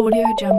AudioJungle.